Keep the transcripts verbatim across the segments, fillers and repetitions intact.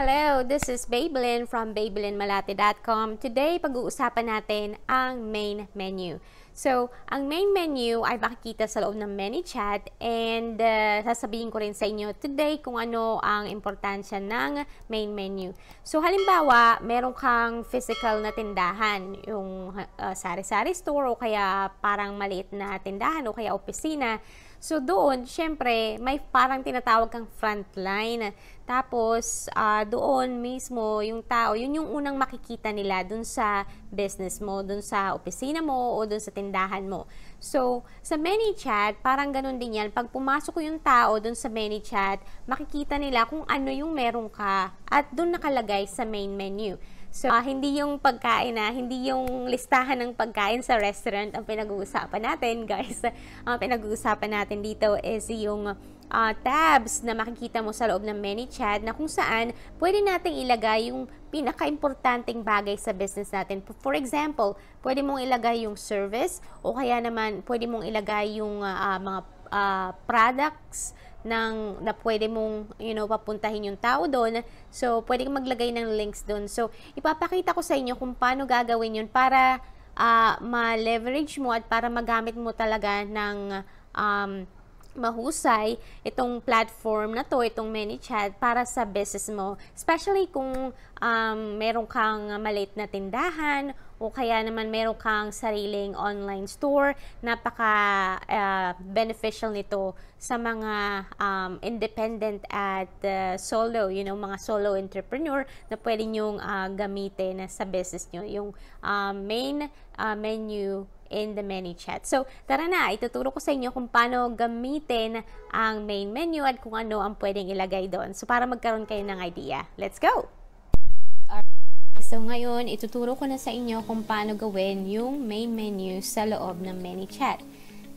Hello, this is Babelyn from Babelyn Malate dot com. Today, pag-uusapan natin ang main menu. So, ang main menu ay makikita sa loob ng ManyChat and uh, sasabihin ko rin sa inyo today kung ano ang importansya ng main menu. So, halimbawa, meron kang physical na tindahan, yung uh, sari-sari store o kaya parang maliit na tindahan o kaya opisina. So, doon, syempre, may parang tinatawag kang frontline. Tapos, uh, doon mismo, yung tao, yun yung unang makikita nila doon sa business mo, doon sa opisina mo, o doon sa tindahan mo. So, sa ManyChat, parang ganun din yan. Pag pumasok yung tao doon sa ManyChat, makikita nila kung ano yung meron ka at doon nakalagay sa main menu. So, uh, hindi yung pagkain na, hindi yung listahan ng pagkain sa restaurant ang pinag-uusapan natin, guys. Ang pinag-uusapan natin dito is yung uh, tabs na makikita mo sa loob ng ManyChat na kung saan pwede nating ilagay yung pinaka-importanting bagay sa business natin. For example, pwede mong ilagay yung service o kaya naman pwede mong ilagay yung uh, mga uh, products ng na pwede mong, you know, papuntahin yung tao doon. So, pwede kang maglagay ng links doon. So, ipapakita ko sa inyo kung paano gagawin yun para uh, ma-leverage mo at para magamit mo talaga ng um, mahusay itong platform na to, itong ManyChat para sa business mo. Especially kung um, meron kang maliit na tindahan o kaya naman meron kang sariling online store. Napaka uh, beneficial nito sa mga um, independent at uh, solo, you know, mga solo entrepreneur na pwede nyong uh, gamitin sa business nyo, yung uh, main uh, menu in the ManyChat. So, tara na, ituturo ko sa inyo kung paano gamitin ang main menu at kung ano ang pwedeng ilagay doon. So, para magkaroon kayo ng idea. Let's go! So, ngayon, ituturo ko na sa inyo kung paano gawin yung main menu sa loob ng ManyChat.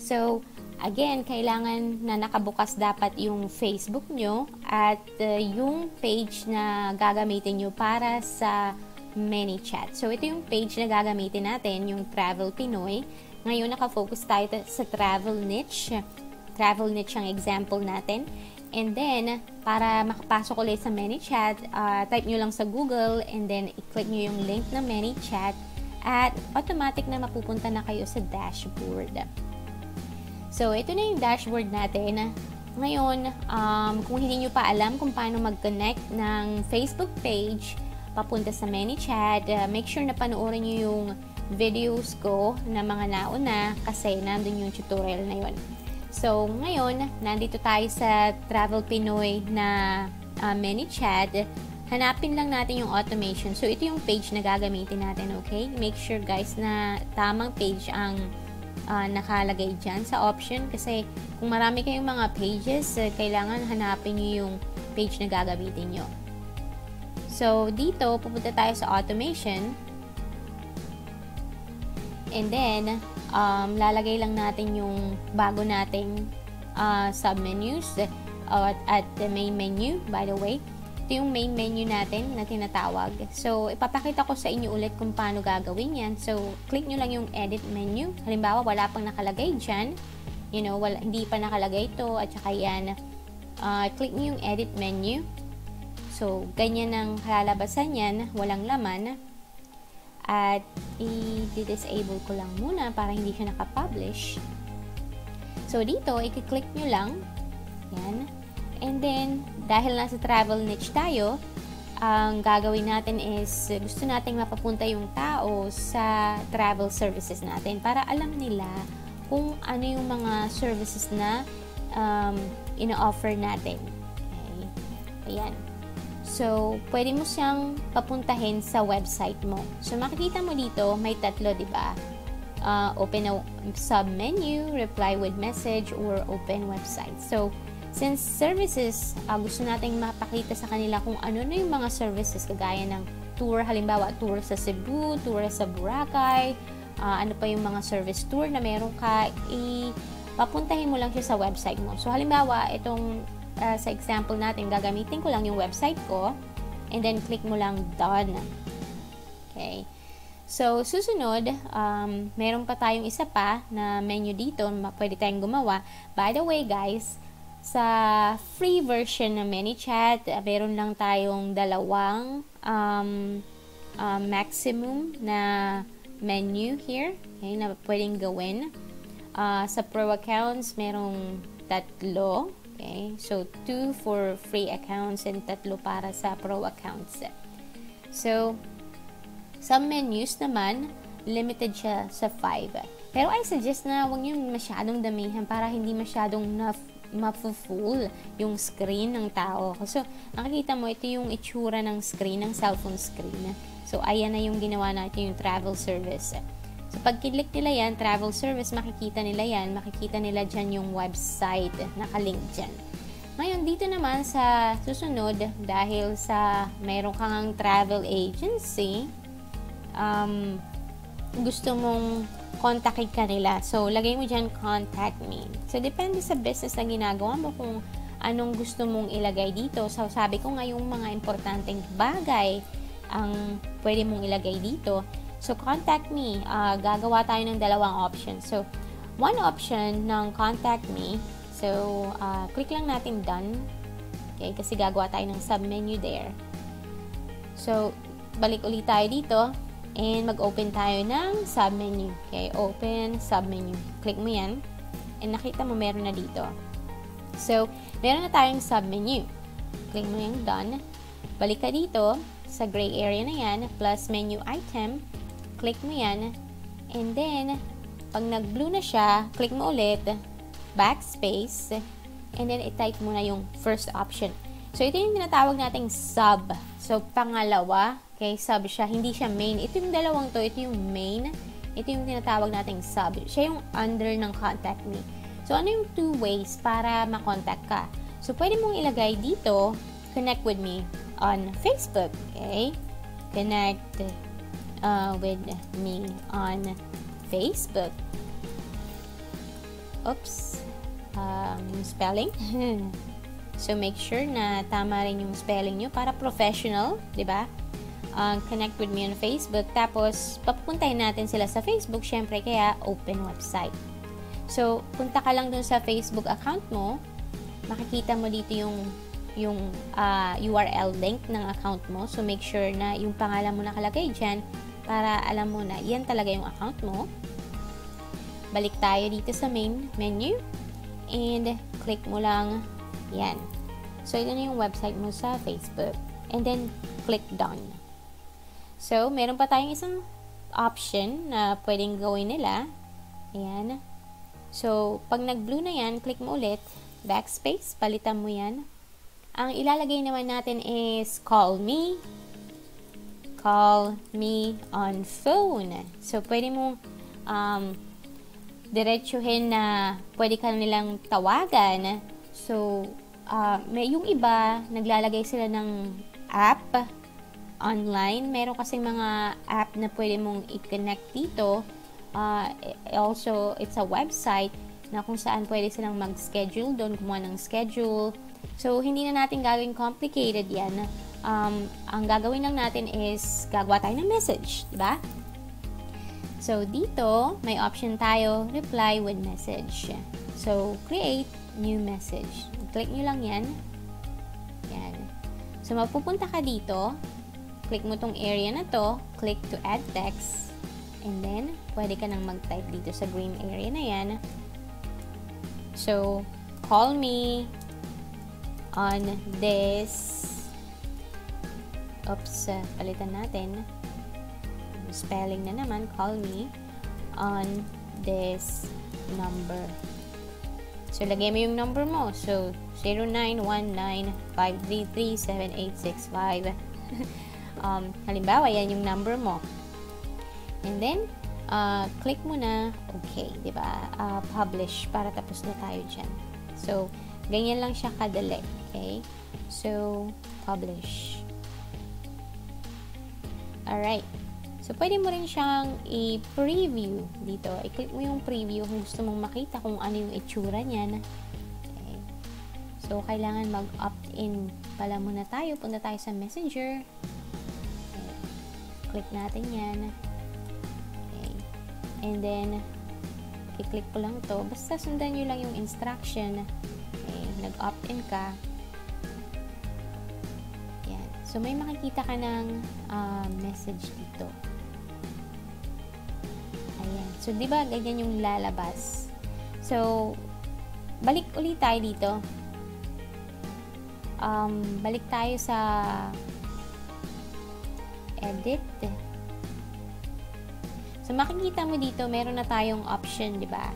So, again, kailangan na nakabukas dapat yung Facebook nyo at uh, yung page na gagamitin nyo para sa ManyChat. So, ito yung page na gagamitin natin, yung Travel Pinoy. Ngayon, nakafocus tayo sa travel niche. Travel niche ang example natin. And then, para makapasok ulit sa ManyChat, uh, type nyo lang sa Google and then i-click nyo yung link na ManyChat at automatic na mapupunta na kayo sa dashboard. So, ito na yung dashboard natin. Ngayon, um, kung hindi nyo pa alam kung paano mag-connect ng Facebook page papunta sa ManyChat, uh, make sure na panoorin nyo yung videos ko na mga nauna kasi nandun yung tutorial na yun. So, ngayon, nandito tayo sa Travel Pinoy na uh, ManyChat. Hanapin lang natin yung automation. So, ito yung page na gagamitin natin, okay? Make sure, guys, na tamang page ang uh, nakalagay dyan sa option kasi kung marami kayong mga pages, uh, kailangan hanapin nyo yung page na gagamitin nyo. So, dito, pupunta tayo sa automation. And then, um, lalagay lang natin yung bago nating uh, submenus uh, at the main menu, by the way. Ito yung main menu natin na tinatawag. So, ipapakita ko sa inyo ulit kung paano gagawin yan. So, click nyo lang yung edit menu. Halimbawa, wala pang nakalagay dyan. You know, wala, hindi pa nakalagay ito. At saka yan. Uh, click nyo yung edit menu. So, ganyan ang kalalabasan yan. Walang laman. At, i-disable ko lang muna para hindi siya nakapublish. So, dito, i-click nyo lang. Yan. And then, dahil nasa travel niche tayo, ang gagawin natin is, gusto nating mapapunta yung tao sa travel services natin para alam nila kung ano yung mga services na um, ina-offer natin. Okay. Ayan. So, pwede mo siyang papuntahin sa website mo. So, makikita mo dito, may tatlo, di ba? Uh, open a sub-menu, reply with message, or open website. So, since services, uh, gusto nating mapakita sa kanila kung ano na yung mga services, kagaya ng tour, halimbawa, tour sa Cebu, tour sa Boracay, uh, ano pa yung mga service tour na meron ka, ipapuntahin mo lang siya sa website mo. So, halimbawa, itong Uh, sa example natin, gagamitin ko lang yung website ko and then click mo lang done. Okay. So, susunod, um, meron pa tayong isa pa na menu dito na pwede tayong gumawa. By the way, guys, Sa free version ng ManyChat, meron lang tayong dalawang um, uh, maximum na menu here, okay, na pwedeng gawin. Uh, sa pro accounts, merong tatlo. Okay? So, two for free accounts and tatlo para sa pro accounts. So, sa menus naman, limited siya sa five. Pero I suggest na huwag nyo masyadong damihan para hindi masyadong na mapu-full yung screen ng tao. So, nakikita mo, ito yung itsura ng screen, ng cellphone screen. So, ayan na yung ginawa natin, yung travel service. So, pag click nila yan, travel service, makikita nila yan. Makikita nila dyan yung website. Nakalink dyan. Ngayon, dito naman sa susunod, dahil sa mayroon kang ang travel agency, um, gusto mong kontakin ka nila. So, lagay mo dyan, contact me. So, depende sa business na ginagawa mo kung anong gusto mong ilagay dito. So, sabi ko nga yung mga importanteng bagay ang pwede mong ilagay dito. So, contact me. Uh, gagawa tayo ng dalawang option. So, one option ng contact me. So, uh, click lang natin done. Okay, kasi gagawa tayo ng submenu there. So, balik ulit tayo dito. And mag-open tayo ng submenu. Okay, open submenu. Click mo yan. And nakita mo meron na dito. So, meron na tayong submenu. Click mo yung done. Balik ka dito sa gray area na yan. Plus menu item. Click mo yan. And then, pag nag-blue na siya, click mo ulit. Backspace. And then, itype mo na yung first option. So, ito yung tinatawag nating sub. So, pangalawa. Okay, sub siya. Hindi siya main. Ito yung dalawang to. Ito yung main. Ito yung tinatawag nating sub. Siya yung under ng contact me. So, ano yung two ways para makontakt ka? So, pwede mong ilagay dito, connect with me on Facebook. Okay? Connect uh, with me on Facebook. Oops. Um, spelling. So, make sure na tama rin yung spelling nyo para professional. Diba? Uh, connect with me on Facebook. Tapos, papuntahin natin sila sa Facebook. Siyempre, kaya open website. So, punta ka lang dun sa Facebook account mo. Makikita mo dito yung, yung uh, U R L link ng account mo. So, make sure na yung pangalan mo nakalagay dyan para alam mo na yan talaga yung account mo. Balik tayo dito sa main menu. And, click mo lang yan. So, ito na yung website mo sa Facebook. And then, click done. So, meron pa tayong isang option na pwedeng gawin nila. Ayan. So, pag nag-blue na yan, click mo ulit. Backspace. Palitan mo yan. Ang ilalagay naman natin is call me. Call me on phone. So, pwede mong um, diretsuhin na pwede ka nilang tawagan. So, uh, may yung iba, naglalagay sila ng app. Online, meron kasing mga app na pwede mong i-connect dito. Uh, also, it's a website na kung saan pwede silang mag-schedule doon, gumawa ng schedule. So, hindi na natin gagawin complicated yan. Um, ang gagawin lang natin is gagawa tayo ng message, diba? So, dito, may option tayo, reply with message. So, create new message. Click nyo lang yan. Yan. So, mapupunta ka dito. Click mo tong area na to, click to add text, and then, pwede ka nang mag-type dito sa green area na yan. So, call me on this, oops, palitan natin, spelling na naman, call me on this number. So, lagay mo yung number mo. So, zero nine one nine five three three seven eight six five. Um, halimbawa, yan yung number mo. And then, uh, click mo na, okay, di ba? Uh, publish, para tapos na tayo dyan. So, ganyan lang siya kadali, okay? So, publish. Alright. So, pwede mo rin siyang i-preview dito. I-click mo yung preview kung gusto mong makita kung ano yung itsura niyan. Okay. So, kailangan mag-opt-in pala muna tayo. Punta tayo sa Messenger. Click natin yan. Okay. And then, i-click ko lang to. Basta sundan nyo lang yung instruction. Okay. nag-opt-in ka. Yan. So, may makikita ka ng uh, message dito. Ayan. So, di ba ganyan yung lalabas? So, balik ulit tayo dito. Um, balik tayo sa edit. So, makikita mo dito, meron na tayong option, di ba?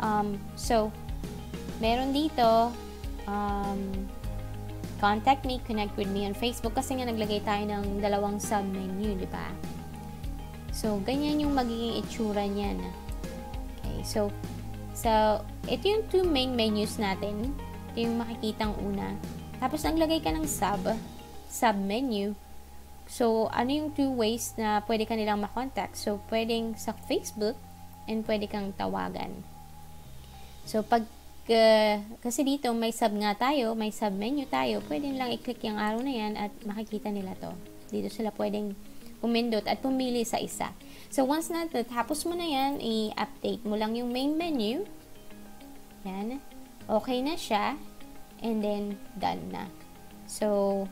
Um, so, meron dito, um, contact me, connect with me on Facebook, kasi nga naglagay tayo ng dalawang sub-menu, di ba? So, ganyan yung magiging itsura niyan. Okay, so, so, ito yung two main menus natin. Ito yung makikitang una. Tapos, naglagay ka ng sub, sub-menu. So, ano yung two ways na pwede ka nilang makontakt? So, pwedeng sa Facebook and pwede kang tawagan. So, pag, uh, kasi dito, may sub nga tayo, may sub-menu tayo, pwede nilang i-click yung araw na yan at makikita nila to. Dito sila pwedeng pumindot at pumili sa isa. So, once na tapos mo na yan, i-update mo lang yung main menu. Yan. Okay na siya. And then, done na. So,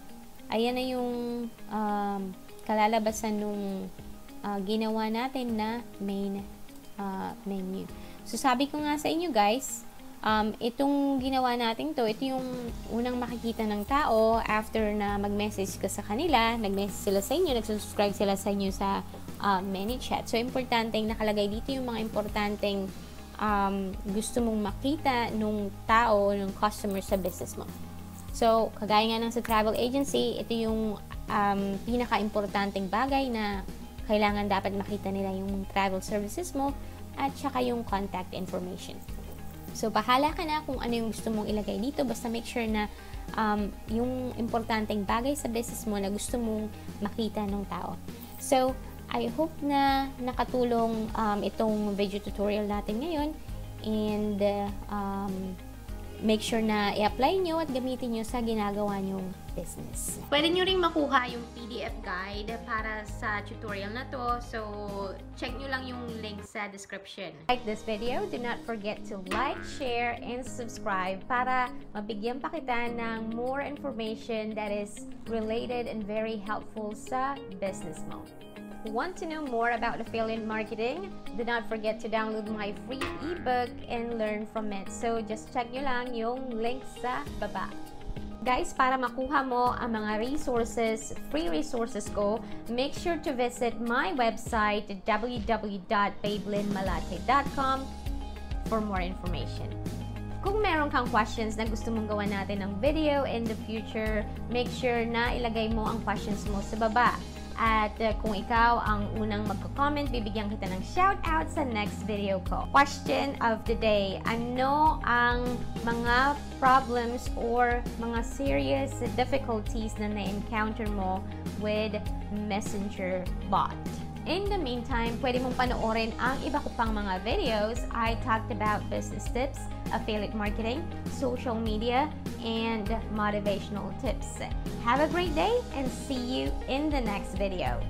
ayan na yung um, kalalabasan nung uh, ginawa natin na main uh, menu. So, sabi ko nga sa inyo guys, um, itong ginawa natin to, ito yung unang makikita ng tao after na mag-message ka sa kanila, nag-message sila sa inyo, nag-subscribe sila sa inyo sa uh, ManyChat. So, importanteng nakalagay dito yung mga importanteng um, gusto mong makita nung tao, nung customer sa business mo. So, kagaya nga ng sa travel agency, ito yung um, pinaka-importanteng bagay na kailangan dapat makita nila yung travel services mo at saka yung contact information. So, bahala ka na kung ano yung gusto mong ilagay dito. Basta make sure na um, yung importanteng bagay sa business mo na gusto mong makita ng tao. So, I hope na nakatulong um, itong video tutorial natin ngayon. And, uh, um... make sure na i-apply nyo at gamitin nyo sa ginagawa nyong business. Pwede nyo rin makuha yung P D F guide para sa tutorial na to. So, check nyo lang yung link sa description. Like this video, do not forget to like, share, and subscribe para mabigyan pa kita ng more information that is related and very helpful sa business mo. Want to know more about affiliate marketing? Do not forget to download my free ebook and learn from it. So, just check nyo lang yung link sa baba. Guys, para makuha mo ang mga resources, free resources ko, make sure to visit my website w w w dot babelyn malate dot com for more information. Kung meron kang questions na gusto mong gawa natin ng video in the future, make sure na ilagay mo ang questions mo sa baba. At uh, kung ikaw ang unang magko-comment, bibigyan kita ng shoutout sa next video ko. Question of the day. Ano ang mga problems or mga serious difficulties na na-encounter mo with Messenger bot? In the meantime, pwede mong panoorin ang iba ko pang mga videos. I talked about business tips, affiliate marketing, social media, and motivational tips. Have a great day and see you in the next video.